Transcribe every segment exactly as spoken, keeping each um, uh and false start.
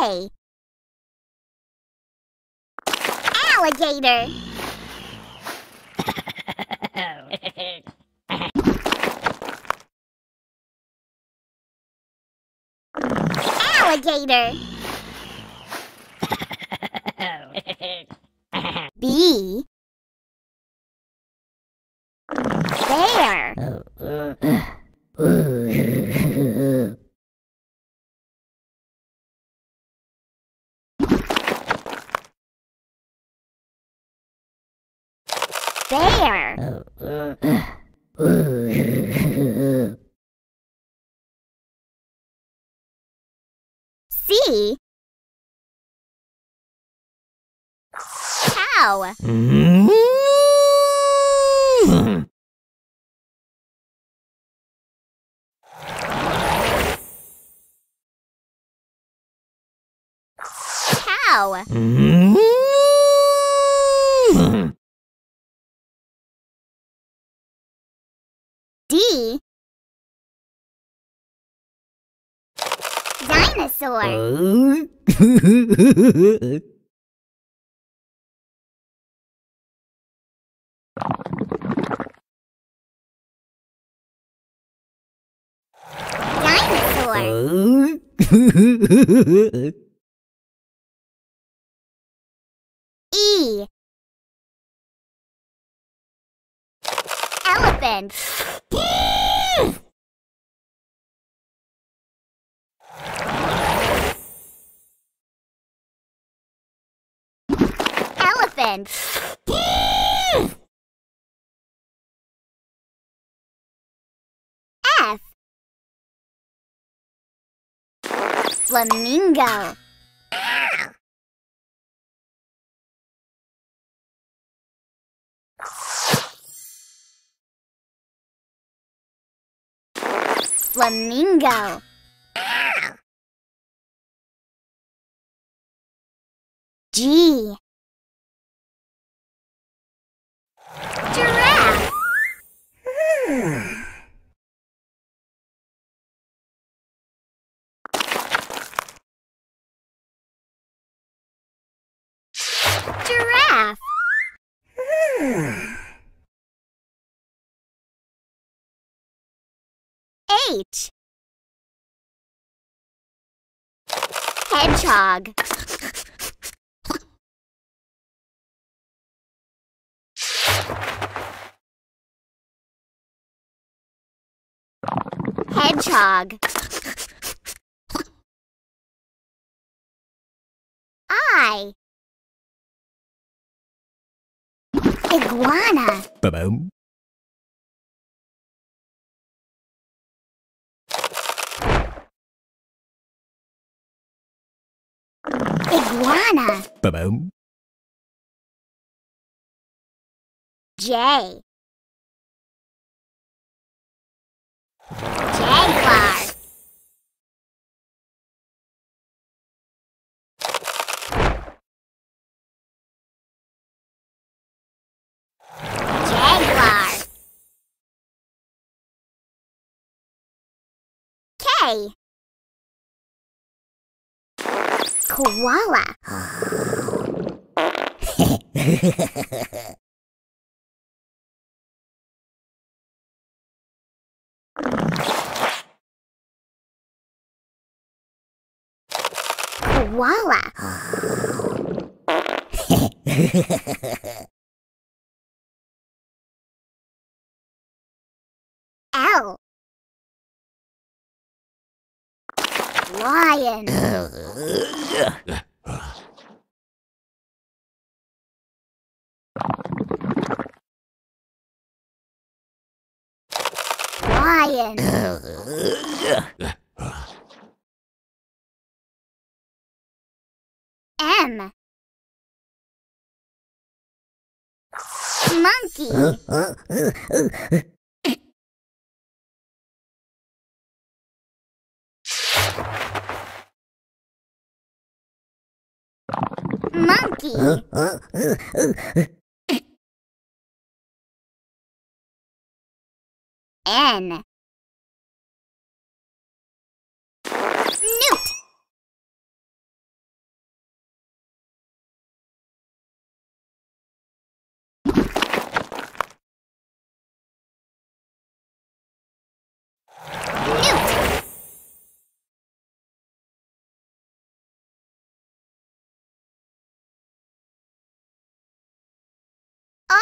Hey! Alligator! Alligator! B. Bear. Bear. C. Cow. Cow. D. Dinosaur. Dinosaur. E. Elephant. Elephant. F. Flamingo. Flamingo. G. Giraffe. Giraffe. H. Hedgehog. Hedgehog. I. Iguana. Ba-boom. Iguana. Ba-boom. J. Jaguar. Jaguar. K. Koala. Koala. L. Lion. Lion. M. Monkey. Monkey. N. Newt.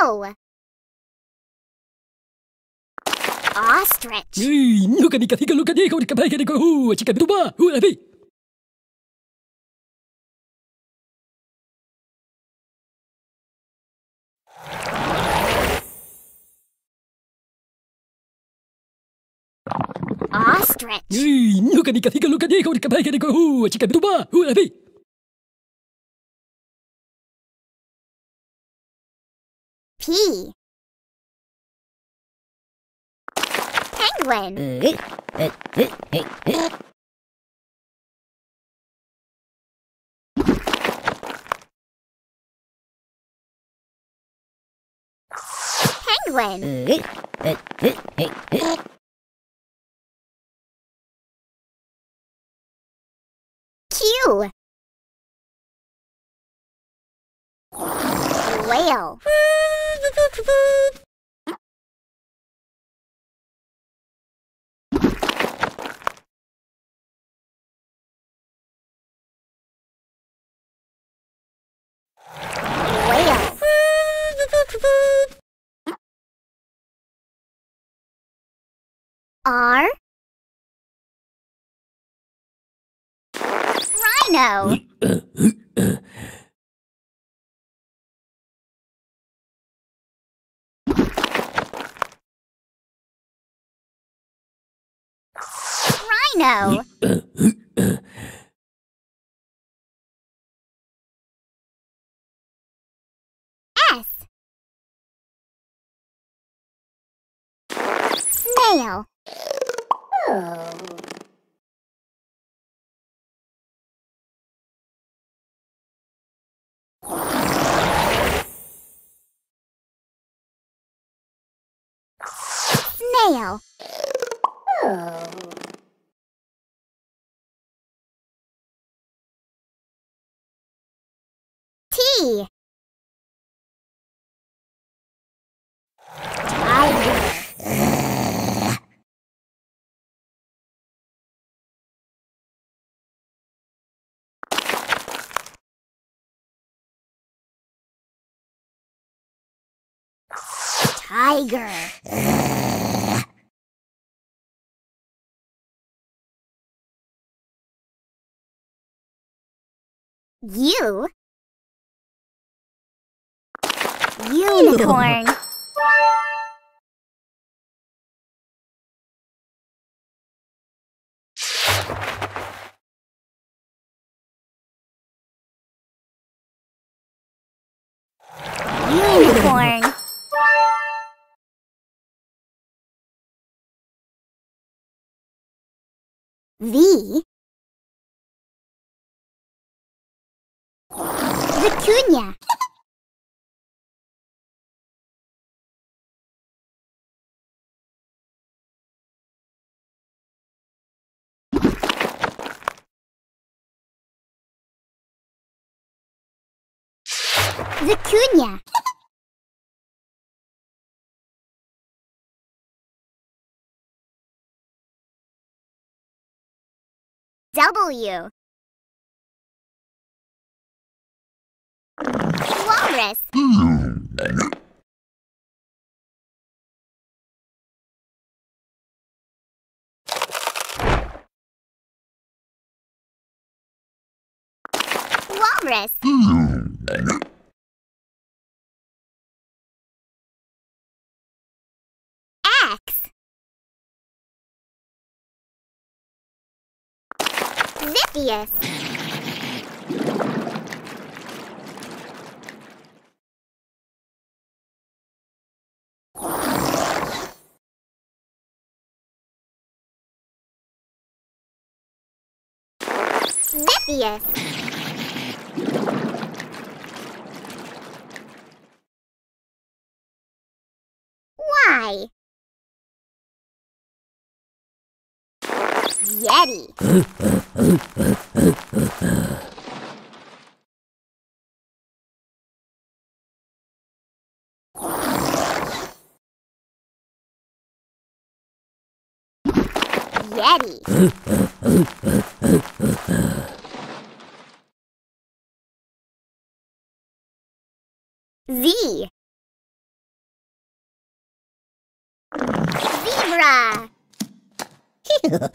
go! Ostrich. Ostrich. P. Penguin. Penguin. Q. Whale. R. Rhino. Rhino. S. Snail. Oh. Snail. Oh. T. Tiger. U. Unicorn. Unicorn. V. Vicuña. Vicuña. W. Walrus. Walrus. X. Ziphius. Ziphius. Y. Yeti. Yeti. Z. Zebra. Zebra.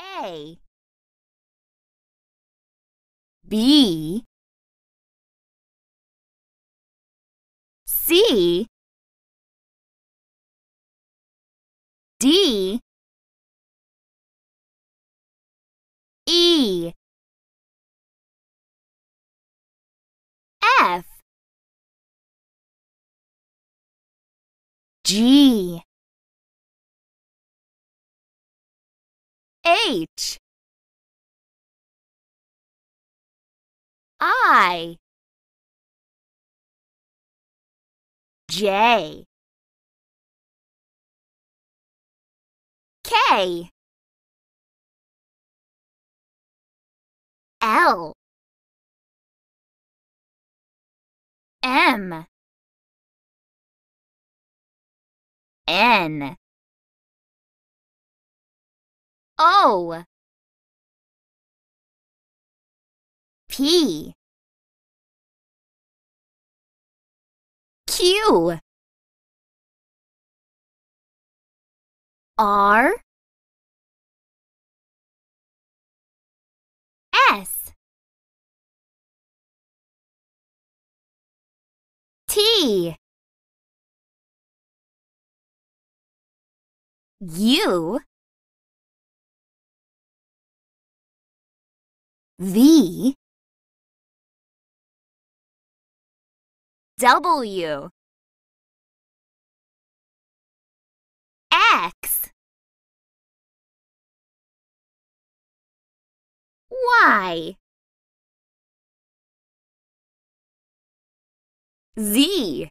A. B. C. D. E. F. G. H. I. J. K. L. M. N. O. P. Q. R. S. T. U. V. W. X. Y. Z.